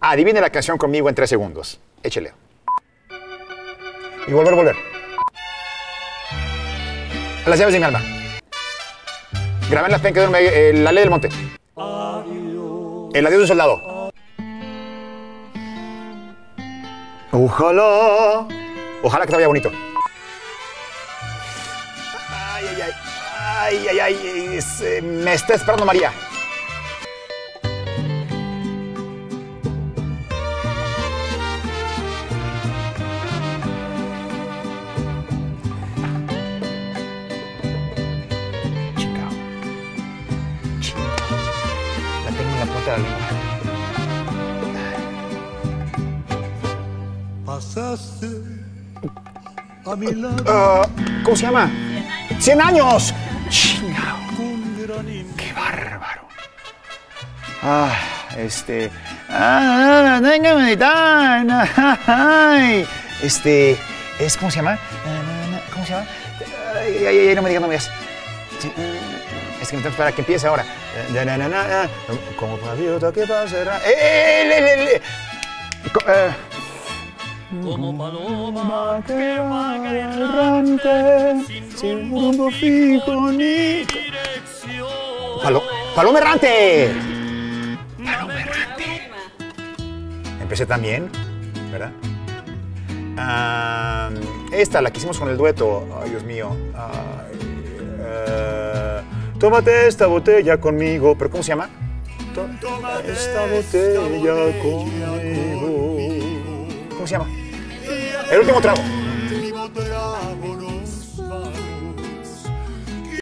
Adivine la canción conmigo en 3 segundos. Échele. Y volver. Las llaves de mi alma. Grabé en las pencas de la ley del monte. El adiós de un soldado. Ojalá. Ojalá que te vaya bonito. Ay, me está esperando María. La tengo en la punta de la lengua. Pasaste a mi lado. ¿Cómo se llama? 100 años. ¡Chingao! ¡Qué bárbaro! No hay que meditar. ¿Cómo se llama? ¿Cómo se llama? Ay, no me digas, no me digas. Es que me tengo que esperar a que empiece ahora. Como paviota que pasará. Como paloma que va errante, sin rumbo fijo ni dirección. ¡Paloma errante! ¡Paloma errante! Empecé también, ¿verdad? Esta, la que hicimos con el dueto. Ay, Dios mío. Tómate esta botella conmigo. ¿Pero cómo se llama? Tómate esta botella conmigo. ¿Cómo se llama? El último trago.